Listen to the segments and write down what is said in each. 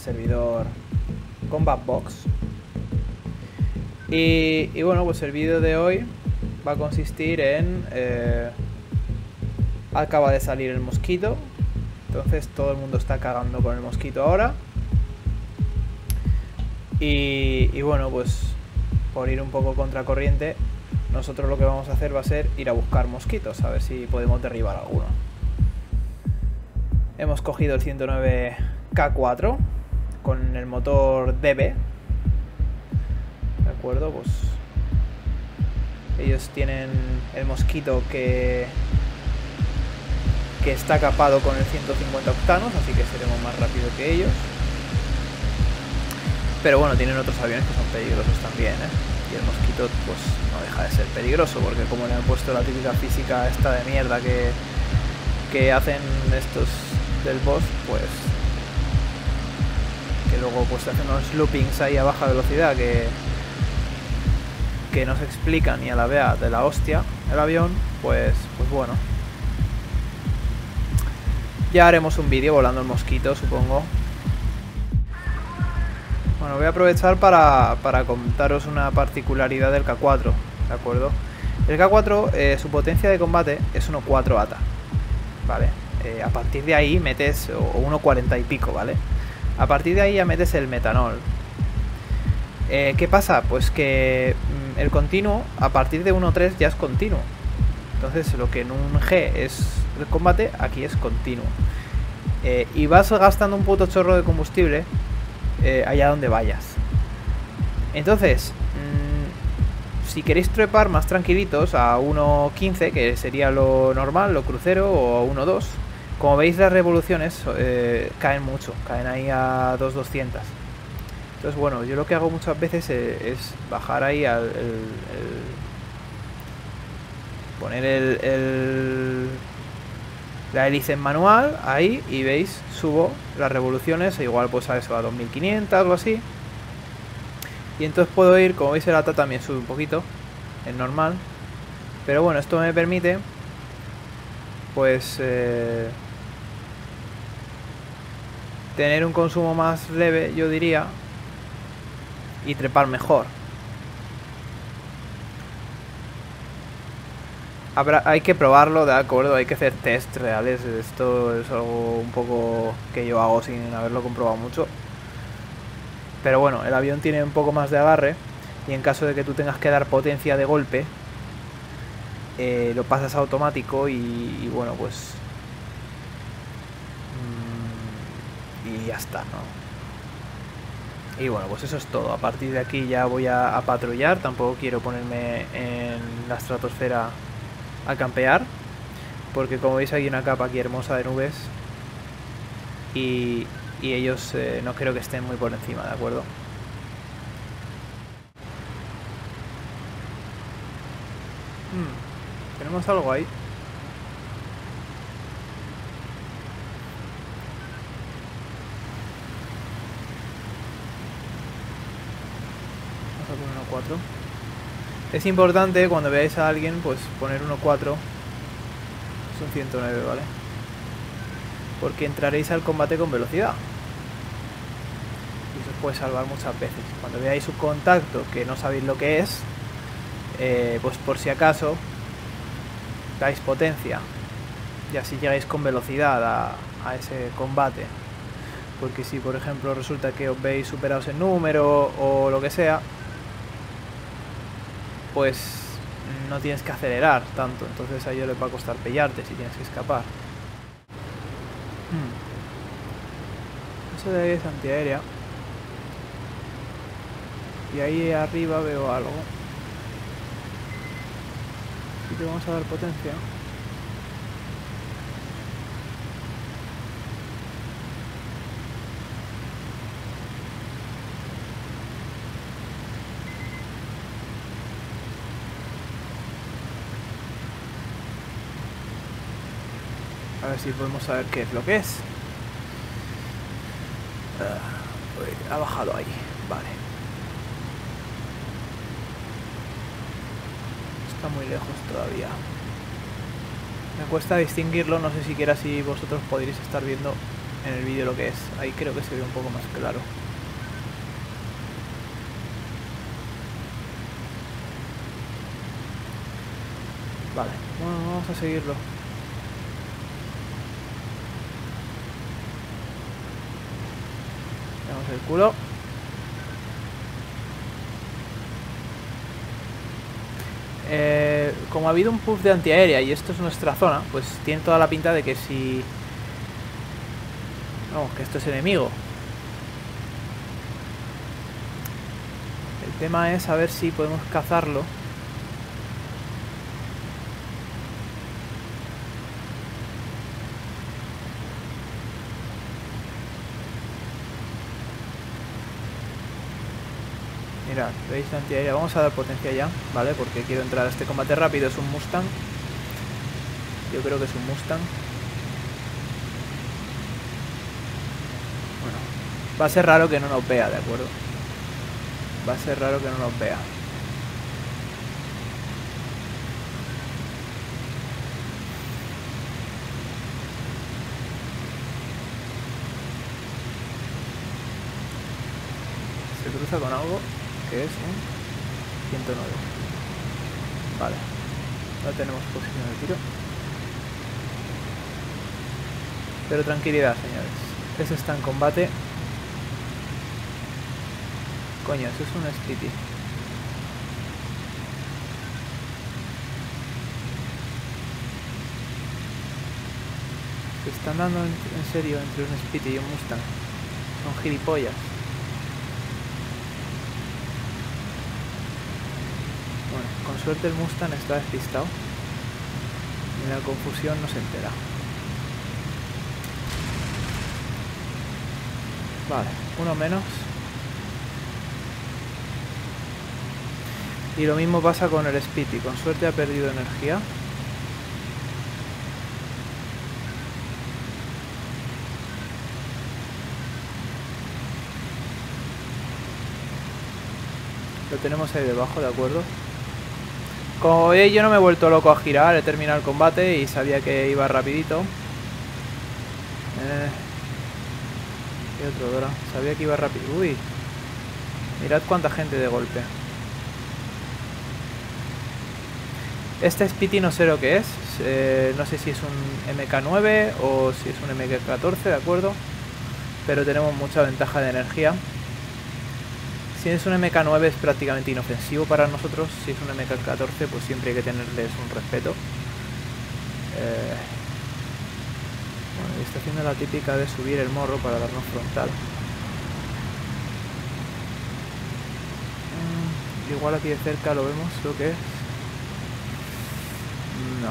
servidor Combat Box. Y bueno, pues el vídeo de hoy va a consistir en... acaba de salir el mosquito, entonces todo el mundo está cagando con el mosquito ahora. Y bueno, pues por ir un poco contracorriente, nosotros lo que vamos a hacer va a ser ir a buscar mosquitos, a ver si podemos derribar alguno. Hemos cogido el 109K4 con el motor DB. De acuerdo, pues ellos tienen el mosquito que está capado con el 150 octanos, así que seremos más rápido que ellos. Pero bueno, tienen otros aviones que son peligrosos también, Y el mosquito pues no deja de ser peligroso, porque como le han puesto la típica física esta de mierda que hacen estos del boss, pues que luego pues hacen unos loopings ahí a baja velocidad que no se explican ni a la vea de la hostia el avión, pues bueno. Ya haremos un vídeo volando el mosquito, supongo. Bueno, voy a aprovechar para contaros una particularidad del K4, ¿de acuerdo? El K4, su potencia de combate es 1.4 ATA, ¿vale? A partir de ahí metes, o 1.40 y pico, ¿vale? A partir de ahí ya metes el metanol. ¿Qué pasa? Pues que el continuo, a partir de 1.3 ya es continuo. Entonces lo que en un G es el combate, aquí es continuo. Y vas gastando un puto chorro de combustible allá donde vayas. Entonces, si queréis trepar más tranquilitos a 1.15, que sería lo normal, lo crucero, o a 1.2, como veis las revoluciones caen mucho, caen ahí a 2.200. Entonces bueno, yo lo que hago muchas veces es bajar ahí al... poner la hélice en manual, ahí, y veis, subo las revoluciones, igual pues a eso, a 2500 o así. Y entonces puedo ir, como veis el ATA también sube un poquito, es normal. Pero bueno, esto me permite, pues, tener un consumo más leve, yo diría, y trepar mejor. Hay que probarlo, de acuerdo, hay que hacer test reales. Esto es algo un poco que yo hago sin haberlo comprobado mucho. Pero bueno, el avión tiene un poco más de agarre, y en caso de que tú tengas que dar potencia de golpe, lo pasas a automático y bueno, pues... y ya está, ¿no? Y bueno, pues eso es todo. A partir de aquí ya voy a patrullar. Tampoco quiero ponerme en la estratosfera a campear, porque como veis hay una capa aquí hermosa de nubes y ellos no creo que estén muy por encima, ¿de acuerdo? Tenemos algo ahí. Vamos a poner 1.4. Es importante cuando veáis a alguien, pues poner 1.4. Es un 109, ¿vale? Porque entraréis al combate con velocidad. Y eso os puede salvar muchas veces. Cuando veáis un contacto que no sabéis lo que es, pues por si acaso dais potencia. Y así llegáis con velocidad a ese combate. Porque si por ejemplo resulta que os veis superados en número o lo que sea, pues no tienes que acelerar tanto, entonces a ellos les va a costar pillarte si tienes que escapar. Eso de ahí es antiaérea. Y ahí arriba veo algo. Aquí te vamos a dar potencia. A ver si podemos saber qué es lo que es. Ha bajado ahí, vale. Está muy lejos todavía. Me cuesta distinguirlo, no sé siquiera si vosotros podréis estar viendo en el vídeo lo que es. Ahí creo que se ve un poco más claro. Vale, bueno, vamos a seguirlo. Damos el culo. Como ha habido un puff de antiaérea y esto es nuestra zona, pues tiene toda la pinta de que si... Vamos, que esto es enemigo. El tema es a ver si podemos cazarlo. Mirad, veis la antiaérea, vamos a dar potencia ya, ¿vale? Porque quiero entrar a este combate rápido, es un Mustang. Yo creo que es un Mustang. Bueno, va a ser raro que no nos vea, ¿de acuerdo? Va a ser raro que no nos vea. Se cruza con algo. Que es un 109. Vale, no tenemos posición de tiro, pero tranquilidad, señores, ese está en combate. Coño, eso es un Spitfire. Se están dando en serio entre un Spitfire y un Mustang. Son gilipollas. Con suerte el Mustang está despistado y la confusión no se entera. Vale, uno menos. Y lo mismo pasa con el Spitfire. Con suerte ha perdido energía. Lo tenemos ahí debajo, ¿de acuerdo? Como veis, yo no me he vuelto loco a girar, he terminado el combate y sabía que iba rapidito. Y otro Dora, sabía que iba rápido. Uy, mirad cuánta gente de golpe. Este Spitfire no sé lo que es, no sé si es un MK9 o si es un MK14, ¿de acuerdo? Pero tenemos mucha ventaja de energía. Si es un MK9 es prácticamente inofensivo para nosotros, si es un MK14 pues siempre hay que tenerles un respeto. Bueno, está haciendo la típica de subir el morro para darnos frontal. Igual aquí de cerca lo vemos, lo que es... No.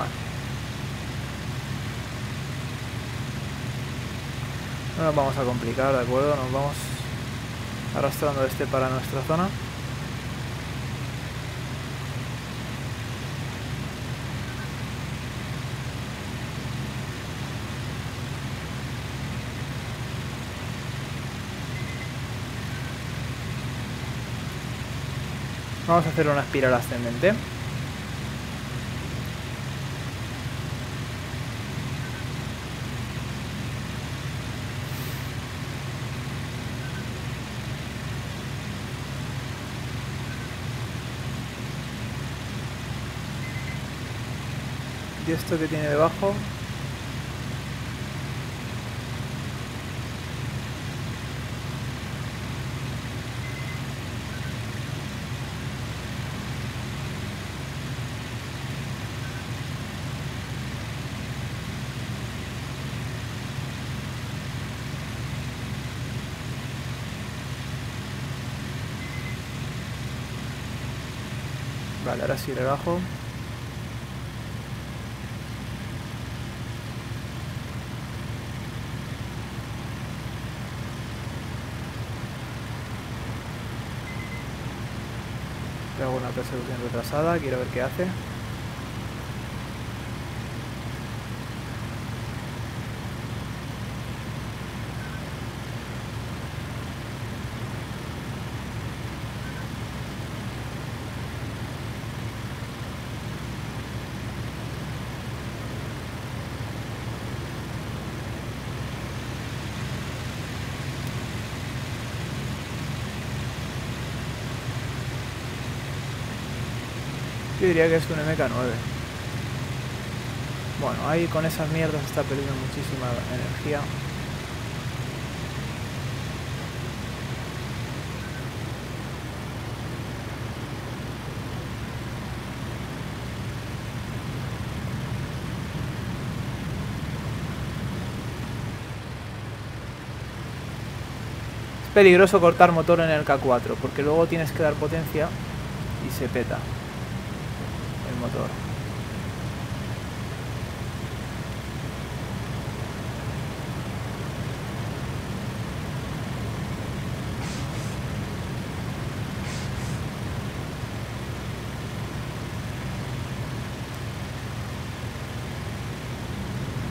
Vale. No nos vamos a complicar, ¿de acuerdo? Nos vamos arrastrando este para nuestra zona. Vamos a hacer una espiral ascendente. Y esto que tiene debajo, vale, ahora sí debajo. Le hago una persecución retrasada, quiero ver qué hace. diría que es un MK9. Bueno, ahí con esas mierdas está perdiendo muchísima energía. Es peligroso cortar motor en el K4 porque luego tienes que dar potencia y se peta el motor.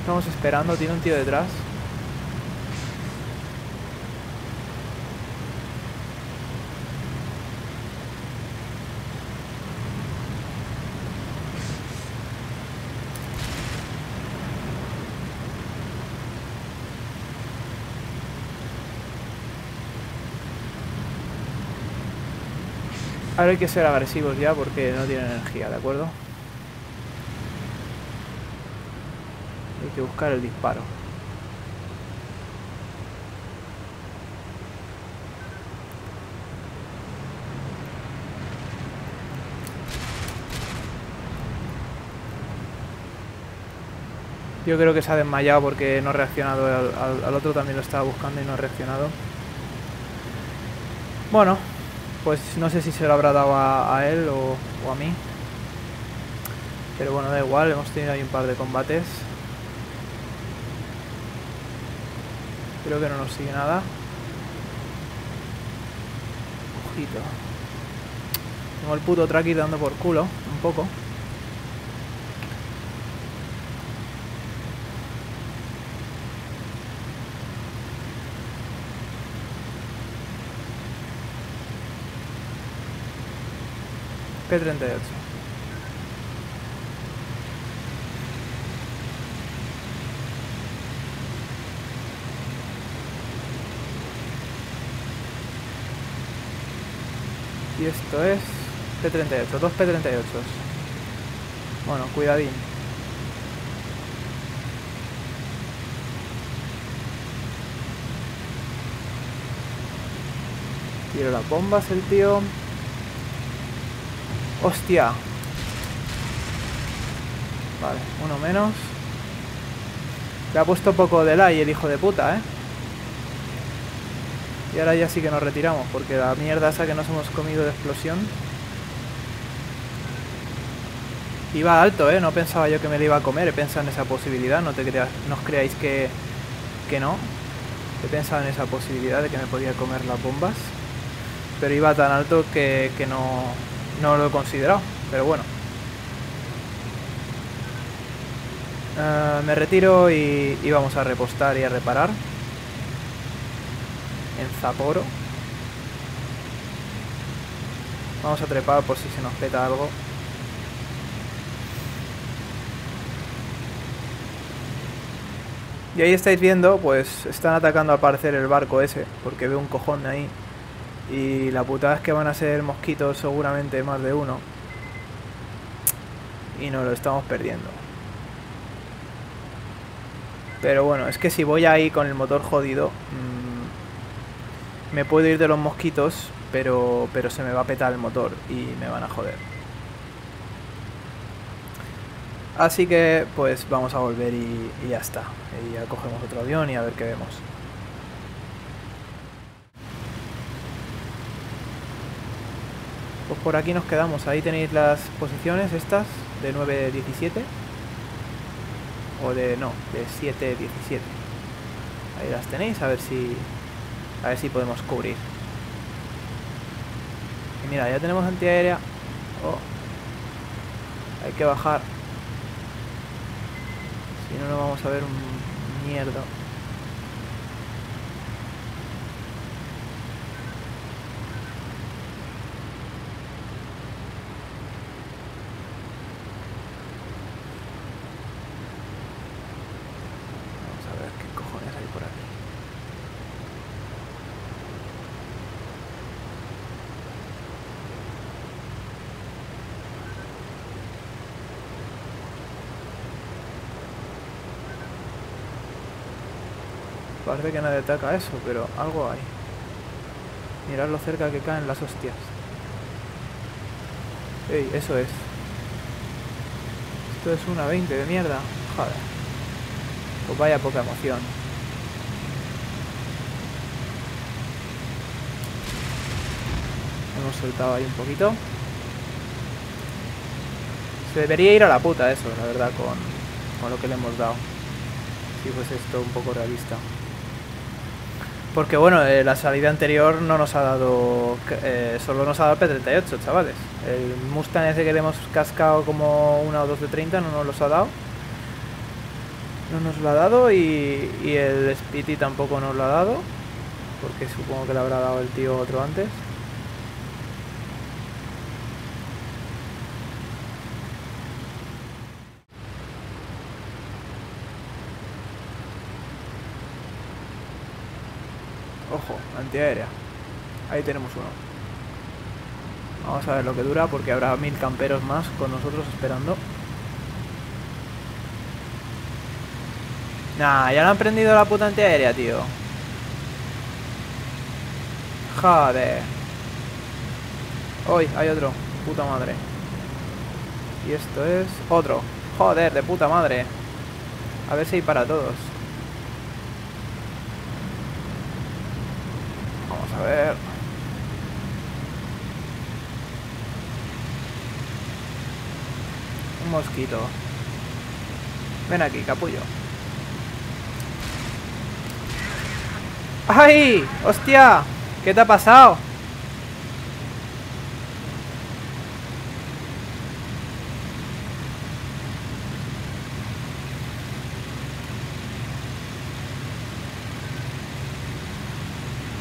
Estamos esperando, tiene un tío detrás. Ahora hay que ser agresivos ya porque no tienen energía, ¿de acuerdo? Hay que buscar el disparo. Yo creo que se ha desmayado porque no ha reaccionado. Al otro también lo estaba buscando y no ha reaccionado. Bueno, pues no sé si se lo habrá dado a él o a mí. Pero bueno, da igual, hemos tenido ahí un par de combates. Creo que no nos sigue nada. Ojito. Tengo el puto tracker dando por culo, un poco. P-38. Y esto es P-38, dos P-38. Bueno, cuidadín. Tiro las bombas el tío. ¡Hostia! Vale, uno menos. Le ha puesto poco delay el hijo de puta, ¿eh? Y ahora ya sí que nos retiramos, porque la mierda esa que nos hemos comido de explosión. Iba alto, ¿eh? No pensaba yo que me lo iba a comer, he pensado en esa posibilidad, no te creas, no os creáis que no. He pensado en esa posibilidad de que me podía comer las bombas. Pero iba tan alto que no lo he considerado, pero bueno. Me retiro y vamos a repostar y a reparar. En Zaporo. Vamos a trepar por si se nos peta algo. Y ahí estáis viendo, pues están atacando al parecer el barco ese, porque veo un cojón de ahí. Y la putada es que van a ser mosquitos seguramente más de uno. Y nos lo estamos perdiendo. Pero bueno, es que si voy ahí con el motor jodido, me puedo ir de los mosquitos, pero se me va a petar el motor y me van a joder. Así que pues vamos a volver y ya está. Y ya cogemos otro avión y a ver qué vemos. Pues por aquí nos quedamos, ahí tenéis las posiciones estas, de 9-17. O de, no, de 7-17. Ahí las tenéis, a ver si podemos cubrir. Y mira, ya tenemos antiaérea. Oh. Hay que bajar. Si no, no vamos a ver un mierda. Parece que nadie ataca eso, pero algo hay. Mirad lo cerca que caen las hostias. Ey, eso es. Esto es una 20 de mierda. Joder. Pues vaya poca emoción. Hemos soltado ahí un poquito. Se debería ir a la puta eso, la verdad, con lo que le hemos dado. Si fuese esto un poco realista. Porque bueno, la salida anterior no nos ha dado... solo nos ha dado P-38, chavales. El Mustang ese que le hemos cascado como una o dos de 30 no nos los ha dado. No nos lo ha dado y el Spitty tampoco nos lo ha dado. Porque supongo que le habrá dado el tío otro antes. Ojo, antiaérea. Ahí tenemos uno. Vamos a ver lo que dura, porque habrá 1000 camperos más con nosotros esperando. Nah, ya lo han prendido la puta antiaérea, tío. Joder. Uy, hay otro. Puta madre. Y esto es... otro. Joder, de puta madre. A ver si hay para todos. A ver. Un mosquito. Ven aquí, capullo. ¡Ay! ¡Hostia! ¿Qué te ha pasado?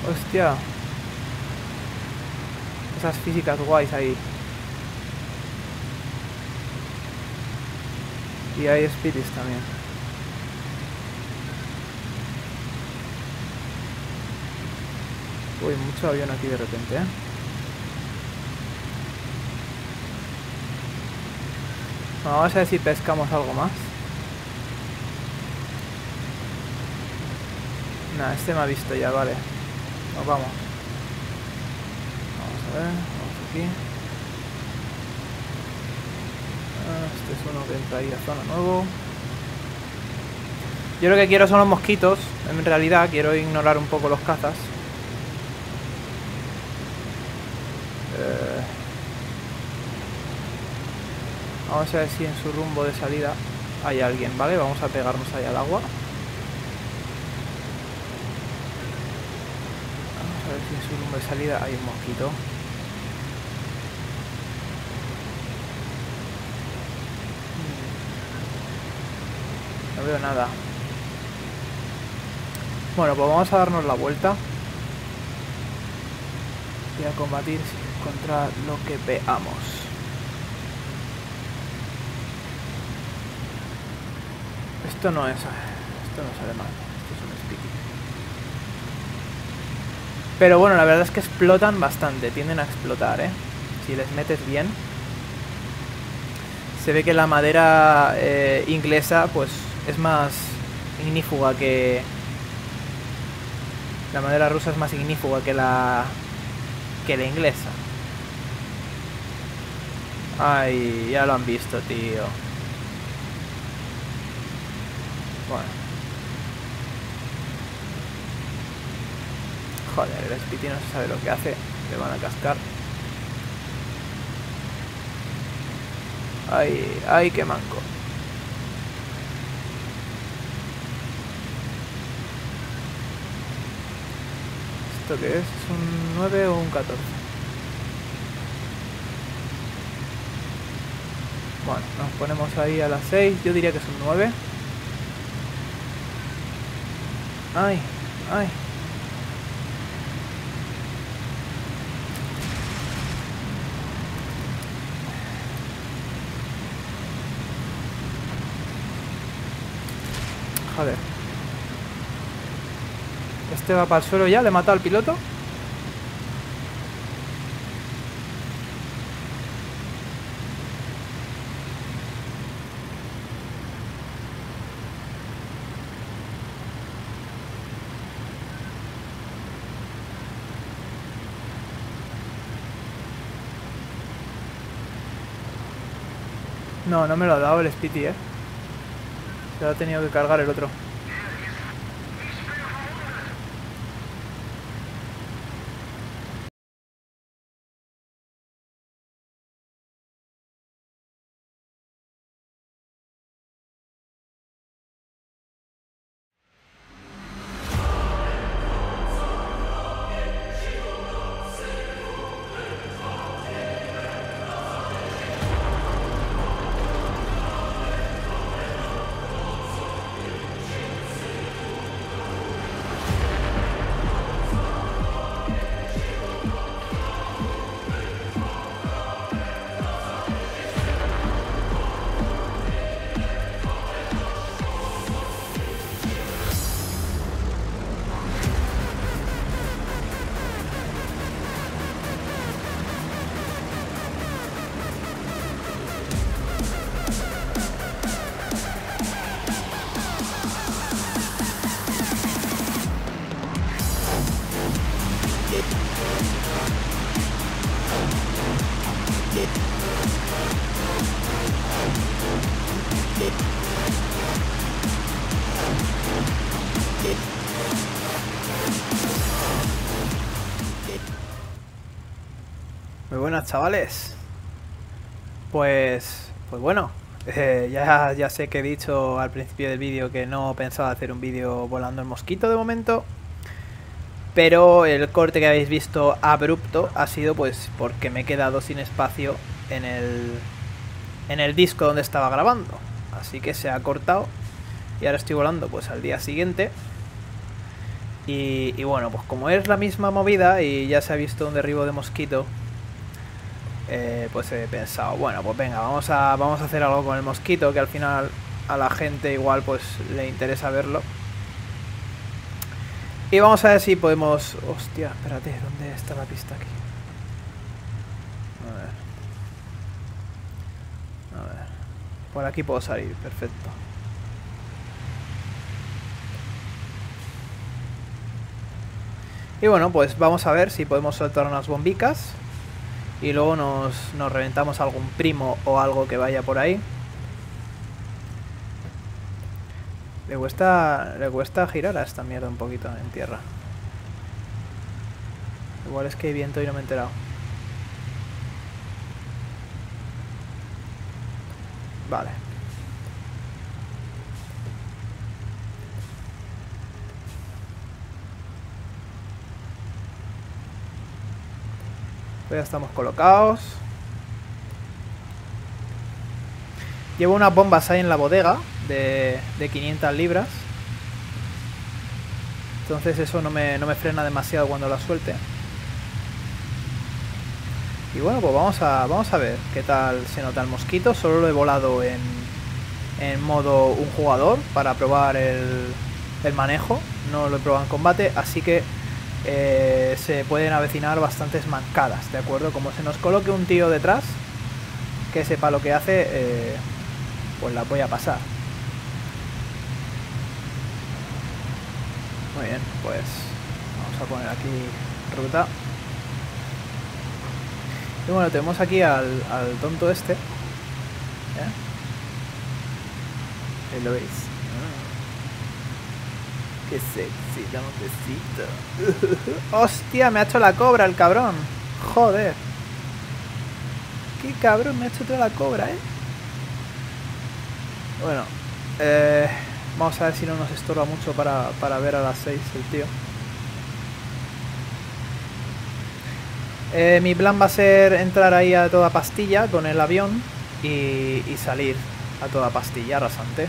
Hostia. Esas físicas guays ahí. Y hay spirits también. Uy, mucho avión aquí de repente, ¿eh? Bueno, vamos a ver si pescamos algo más. Nah, este me ha visto ya, vale. Nos vamos. Vamos a ver, vamos aquí. Este es uno que entra ahí a zona nuevo. Yo lo que quiero son los mosquitos. En realidad quiero ignorar un poco los cazas. Vamos a ver si en su rumbo de salida hay alguien, ¿vale? Vamos a pegarnos ahí al agua. En su rumbo de salida hay un mosquito. No veo nada. Bueno, pues vamos a darnos la vuelta y a combatir contra lo que veamos. Esto no es... esto no sale mal. Esto es un sticky. Pero bueno, la verdad es que explotan bastante, tienden a explotar, ¿eh? Si les metes bien. Se ve que la madera inglesa, pues, es más ignífuga que... La madera rusa es más ignífuga que la inglesa. Ay, ya lo han visto, tío. Bueno. Joder, el Spitty no se sabe lo que hace. Le van a cascar. Ay, ay, qué manco. ¿Esto qué es? ¿Es un 9 o un 14? Bueno, nos ponemos ahí a las 6. Yo diría que es un 9. Ay, ay. Joder. Este va para el suelo ya, le he matado al piloto. No, no me lo ha dado el Spitty, Se lo ha tenido que cargar el otro. Muy buenas, chavales. Pues bueno, ya sé que he dicho al principio del vídeo que no pensaba hacer un vídeo volando el mosquito de momento, pero el corte que habéis visto abrupto ha sido pues porque me he quedado sin espacio en el disco donde estaba grabando, así que se ha cortado y ahora estoy volando pues al día siguiente. Y bueno, pues como es la misma movida y ya se ha visto un derribo de mosquito, pues he pensado, bueno, pues venga, vamos a hacer algo con el mosquito, que al final a la gente igual pues le interesa verlo. Y vamos a ver si podemos... Hostia, espérate, ¿dónde está la pista aquí? A ver. Por aquí puedo salir, perfecto. Y bueno, pues vamos a ver si podemos soltar unas bombicas. Y luego nos reventamos algún primo o algo que vaya por ahí. Le cuesta girar a esta mierda un poquito en tierra. Igual es que hay viento y no me he enterado. Vale. Pues ya estamos colocados. Llevo unas bombas ahí en la bodega de 500 libras. Entonces eso no me frena demasiado cuando la suelte. Y bueno, pues vamos a ver qué tal se nota el mosquito. Solo lo he volado en modo un jugador para probar el manejo. No lo he probado en combate, así que se pueden avecinar bastantes mancadas, ¿de acuerdo? Como se nos coloque un tío detrás que sepa lo que hace, pues la voy a pasar. Muy bien, pues vamos a poner aquí ruta. Y bueno, tenemos aquí al tonto este. Ahí lo veis. Qué sexy, dame un besito. ¡Hostia! Me ha hecho la cobra el cabrón. Joder. Qué cabrón, me ha hecho toda la cobra, Bueno, vamos a ver si no nos estorba mucho para ver a las 6 el tío. Mi plan va a ser entrar ahí a toda pastilla con el avión y salir a toda pastilla rasante.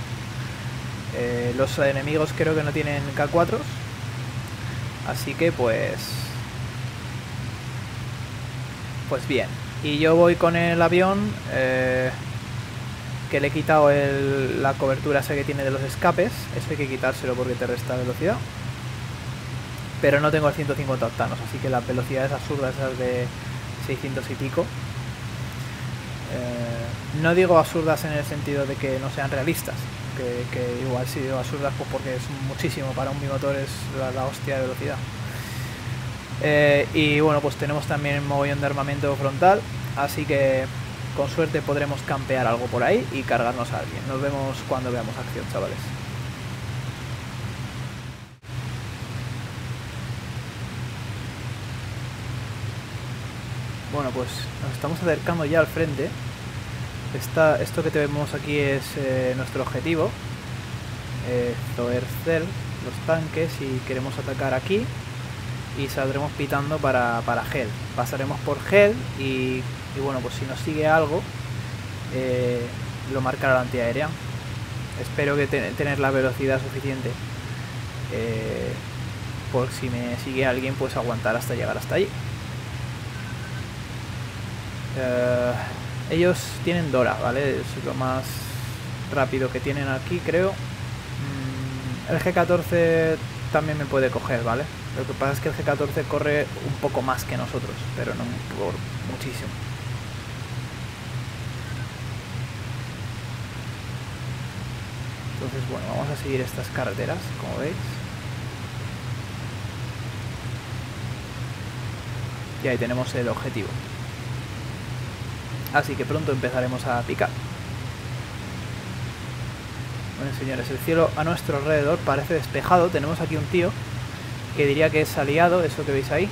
Los enemigos creo que no tienen K4s, así que pues bien. Y yo voy con el avión, que le he quitado la cobertura esa que tiene de los escapes. Eso hay que quitárselo porque te resta velocidad. Pero no tengo el 150 octanos, así que las velocidades absurdas esas de 600 y pico. No digo absurdas en el sentido de que no sean realistas, que igual si digo absurdas pues porque es muchísimo, para un bimotor es la hostia de velocidad. Y bueno, pues tenemos también un mogollón de armamento frontal, así que con suerte podremos campear algo por ahí y cargarnos a alguien. Nos vemos cuando veamos acción, chavales. Bueno, pues nos estamos acercando ya al frente. Esto que te vemos aquí es nuestro objetivo, Zoercel, los tanques, y queremos atacar aquí y saldremos pitando para Hell. Pasaremos por Hell y bueno, pues si nos sigue algo lo marcará la antiaérea. Espero que tener la velocidad suficiente por si me sigue alguien, pues aguantar hasta llegar hasta allí. Ellos tienen Dora, ¿vale? Es lo más rápido que tienen aquí, creo. El G14 también me puede coger, ¿vale? Lo que pasa es que el G14 corre un poco más que nosotros, pero no por muchísimo. Entonces, bueno, vamos a seguir estas carreteras, como veis. Y ahí tenemos el objetivo. Así que pronto empezaremos a picar. Bueno, señores, el cielo a nuestro alrededor parece despejado. Tenemos aquí un tío que diría que es aliado, eso que veis ahí.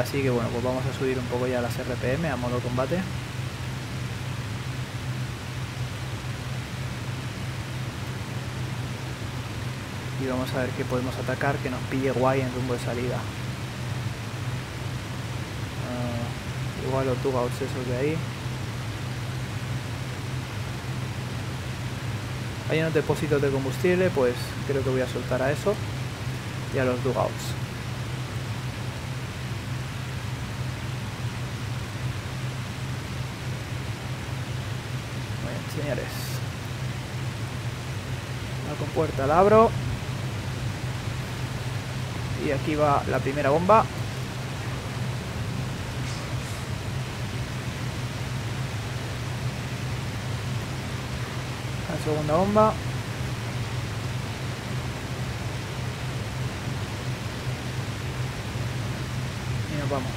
Así que bueno, pues vamos a subir un poco ya las RPM a modo combate. Y vamos a ver qué podemos atacar que nos pille guay en rumbo de salida. Igual o tuga esos de ahí. Hay unos depósitos de combustible, pues creo que voy a soltar a eso y a los dugouts. Bien, señores. La compuerta la abro. Y aquí va la primera bomba. La segunda bomba. Y nos vamos.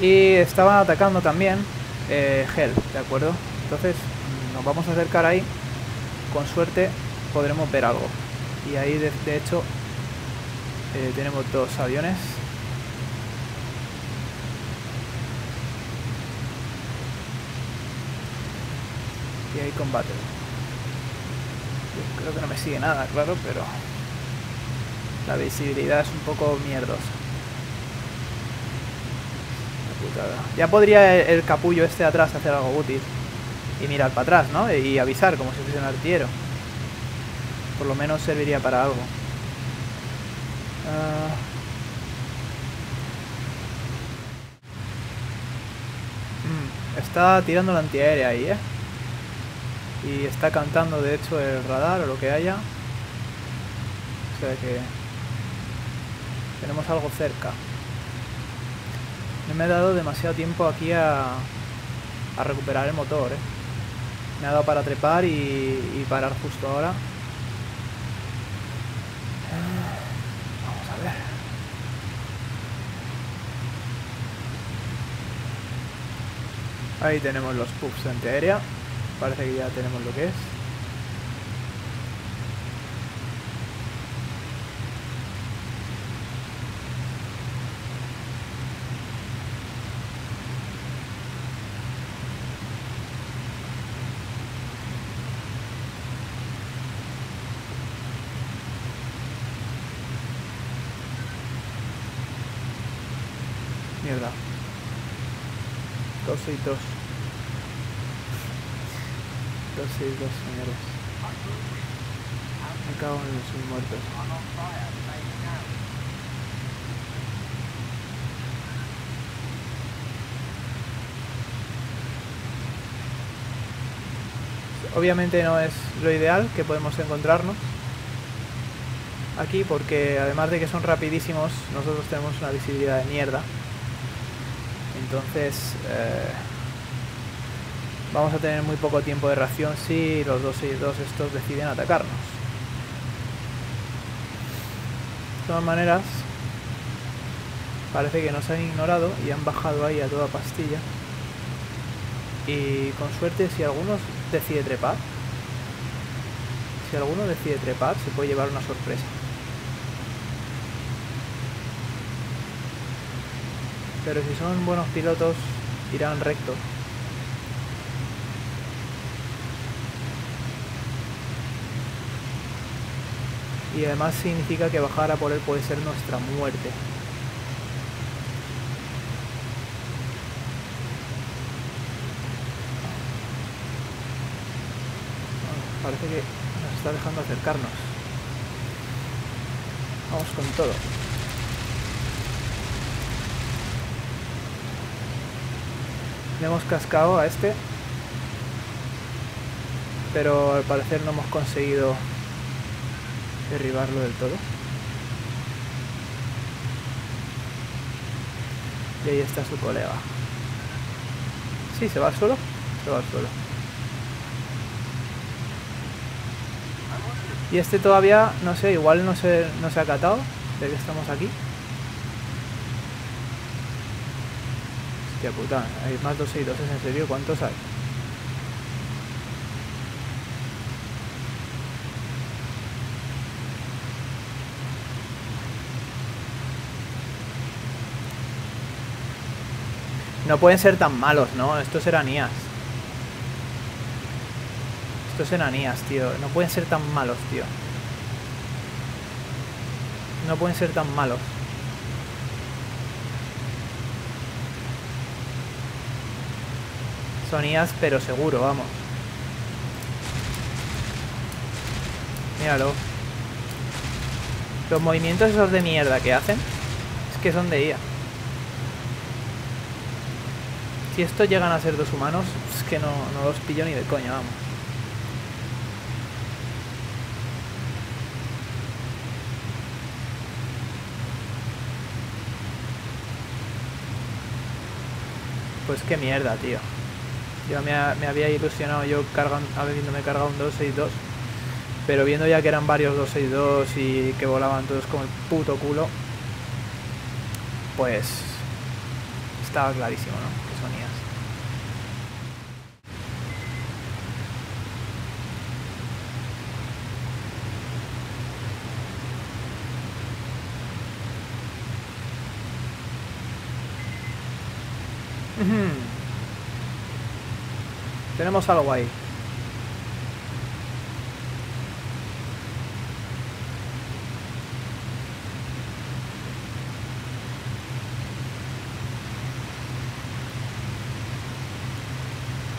Y estaban atacando también Hell, ¿de acuerdo? Entonces nos vamos a acercar ahí. Con suerte podremos ver algo. Y ahí de hecho tenemos dos aviones. Y hay combate. Yo creo que no me sigue nada, claro, pero la visibilidad es un poco mierdosa. La putada. Ya podría el capullo este de atrás hacer algo útil. Y mirar para atrás, ¿no? Y avisar, como si fuese un artillero. Por lo menos serviría para algo. Está tirando la antiaérea ahí, ¿eh? Y está cantando de hecho el radar o lo que haya. O sea que tenemos algo cerca. No me he dado demasiado tiempo aquí a recuperar el motor, ¿eh? Me ha dado para trepar y parar justo ahora. Vamos a ver. Ahí tenemos los puffs de antiaérea. Parece que ya tenemos lo que es. Mierda. 262. 262, señores. Me cago en los muertos. Obviamente no es lo ideal que podemos encontrarnos aquí, porque además de que son rapidísimos, nosotros tenemos una visibilidad de mierda. Entonces vamos a tener muy poco tiempo de reacción si los 262 estos deciden atacarnos. De todas maneras, parece que nos han ignorado y han bajado ahí a toda pastilla. Y con suerte, si alguno decide trepar, se puede llevar una sorpresa. Pero si son buenos pilotos, irán recto. Y además significa que bajar a por él puede ser nuestra muerte. Parece que nos está dejando acercarnos. Vamos con todo. Le hemos cascado a este, pero al parecer no hemos conseguido derribarlo del todo. Y ahí está su colega. Sí, se va al suelo. Y este todavía, no sé, igual no se ha catado de que estamos aquí. Hostia puta, hay más 262, ¿en serio? ¿Cuántos hay? No pueden ser tan malos, ¿no? Estos eran IAs. Tío. No pueden ser tan malos, tío. Son IAs, pero seguro, vamos. Míralo. Los movimientos esos de mierda que hacen es que son de IA. Si estos llegan a ser dos humanos, es que no los pillo ni de coña, vamos. Pues qué mierda, tío. Yo me había ilusionado yo habiéndome cargado un 262, pero viendo ya que eran varios 262 y que volaban todos como el puto culo, pues estaba clarísimo, ¿no? Que son IAs. Tenemos algo ahí.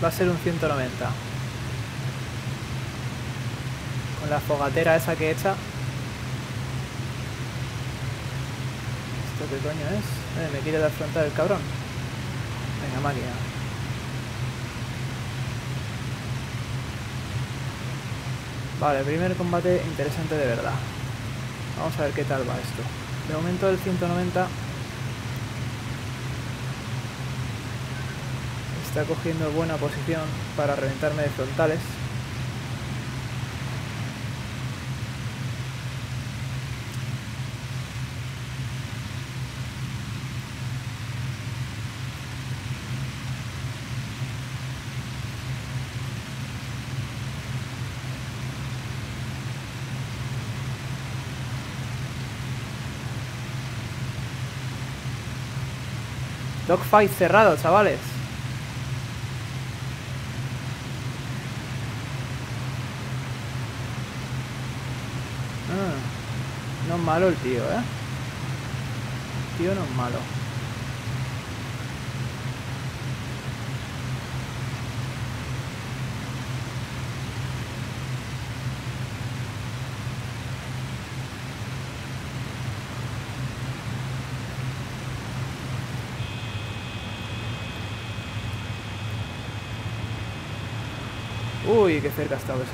Va a ser un 190. Con la fogatera esa que echa. ¿Esto qué coño es? Me quiere dar frontal el cabrón. Venga, máquina. Vale, primer combate interesante de verdad. Vamos a ver qué tal va esto. De momento el 190 está cogiendo buena posición para reventarme de frontales. Dogfight cerrado, chavales. No es malo el tío, ¿eh? El tío no es malo. Uy, qué cerca ha estado eso.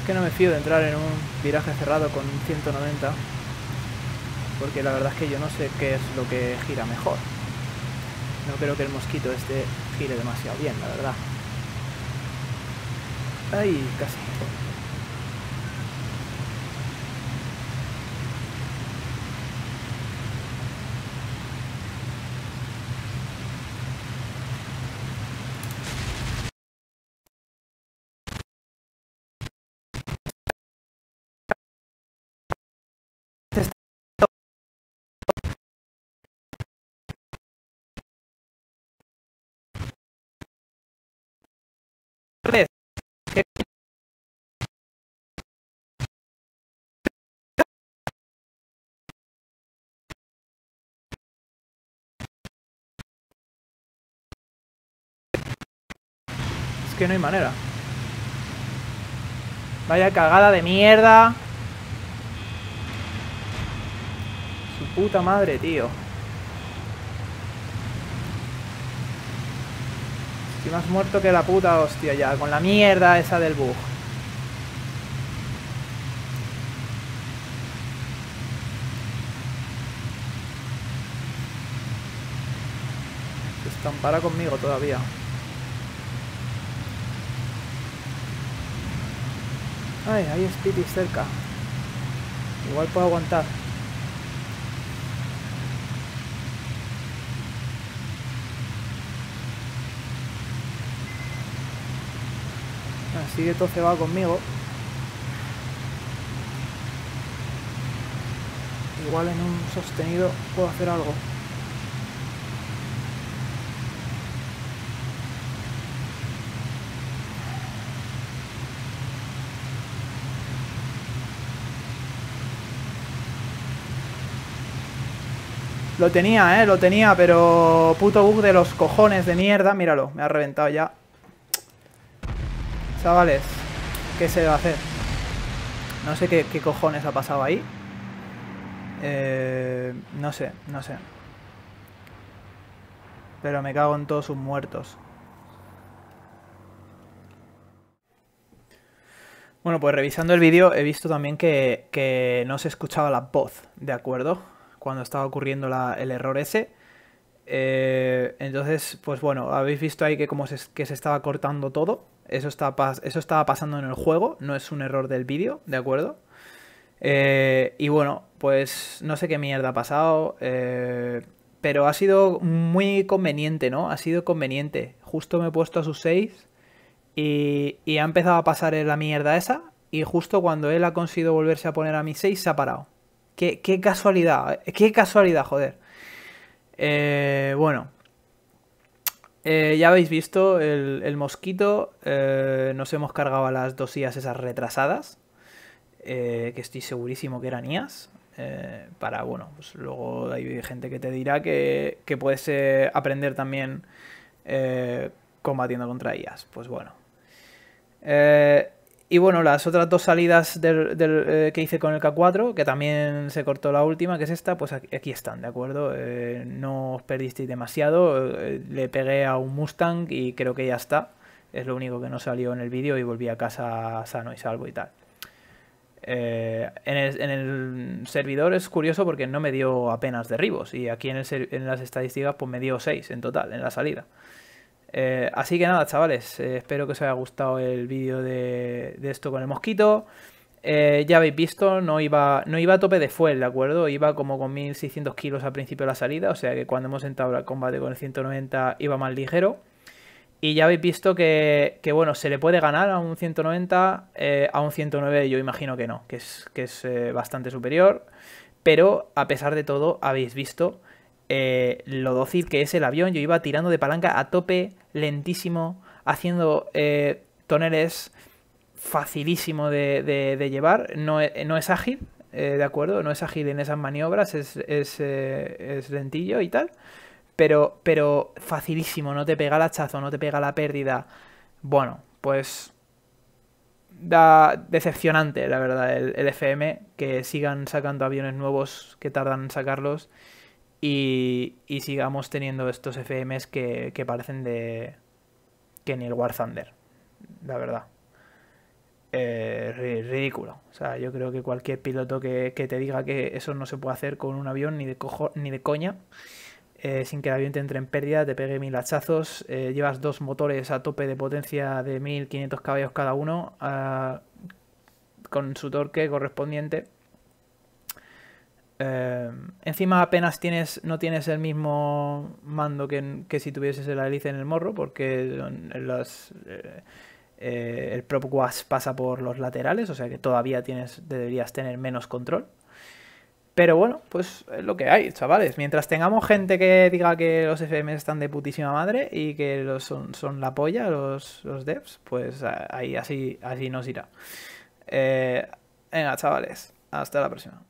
Es que no me fío de entrar en un viraje cerrado con un 190, porque la verdad es que yo no sé qué es lo que gira mejor. No creo que el mosquito este gire demasiado bien, la verdad. Ay, casi. Que no hay manera. Vaya cagada de mierda. Su puta madre, tío. Estoy más muerto que la puta hostia ya, con la mierda esa del bug. Se estampará conmigo todavía. Ay, hay Spitfire cerca. Igual puedo aguantar. Así que todo se va conmigo. Igual en un sostenido puedo hacer algo. Lo tenía, lo tenía, pero puto bug de los cojones de mierda. Míralo, me ha reventado ya. Chavales, ¿qué se va a hacer? No sé qué cojones ha pasado ahí. No sé. Pero me cago en todos sus muertos. Bueno, pues revisando el vídeo he visto también que no se escuchaba la voz, ¿de acuerdo? Cuando estaba ocurriendo el error ese. Entonces, pues bueno, habéis visto ahí que como que se estaba cortando todo. Eso estaba pasando en el juego, no es un error del vídeo, ¿de acuerdo? Y bueno, pues no sé qué mierda ha pasado, pero ha sido muy conveniente, ¿no? Ha sido conveniente. Justo me he puesto a sus 6 y ha empezado a pasar la mierda esa, y justo cuando él ha conseguido volverse a poner a mi 6 se ha parado. Qué casualidad, joder. Bueno, ya habéis visto el mosquito. Nos hemos cargado a las dos IAs esas retrasadas, que estoy segurísimo que eran IAs. Para, bueno, pues luego hay gente que te dirá que puedes aprender también combatiendo contra IAs. Pues bueno. Y bueno, las otras dos salidas que hice con el K4, que también se cortó la última, que es esta, pues aquí están, ¿de acuerdo? No os perdisteis demasiado, le pegué a un Mustang y creo que ya está. Es lo único que no salió en el vídeo y volví a casa sano y salvo y tal. En el servidor es curioso porque no me dio apenas derribos y aquí en las estadísticas pues me dio 6 en total en la salida. Así que nada, chavales, espero que os haya gustado el vídeo de esto con el mosquito. Ya habéis visto, no iba a tope de fuel, ¿de acuerdo? Iba como con 1600 kilos al principio de la salida, o sea que cuando hemos entrado al combate con el 190 iba más ligero. Y ya habéis visto que bueno, se le puede ganar a un 190, a un 109 yo imagino que no, que es bastante superior. Pero a pesar de todo habéis visto lo dócil que es el avión. Yo iba tirando de palanca a tope, lentísimo, haciendo toneles facilísimo de llevar. No es ágil, ¿de acuerdo? No es ágil en esas maniobras, es lentillo y tal, pero facilísimo, no te pega el hachazo, no te pega la pérdida. Bueno, pues da decepcionante, la verdad, el FM, que sigan sacando aviones nuevos que tardan en sacarlos. Y sigamos teniendo estos FMs que parecen que ni el War Thunder, la verdad. Ridículo. O sea, yo creo que cualquier piloto que te diga que eso no se puede hacer con un avión ni de coña, sin que el avión te entre en pérdida, te pegue 1000 hachazos. Llevas dos motores a tope de potencia de 1500 caballos cada uno, con su torque correspondiente. Encima apenas no tienes el mismo mando que si tuvieses la hélice en el morro, porque el prop wash pasa por los laterales, o sea que todavía deberías tener menos control. Pero bueno, pues es lo que hay, chavales. Mientras tengamos gente que diga que los FM están de putísima madre y que son la polla los devs, pues ahí así nos irá. Venga, chavales, hasta la próxima.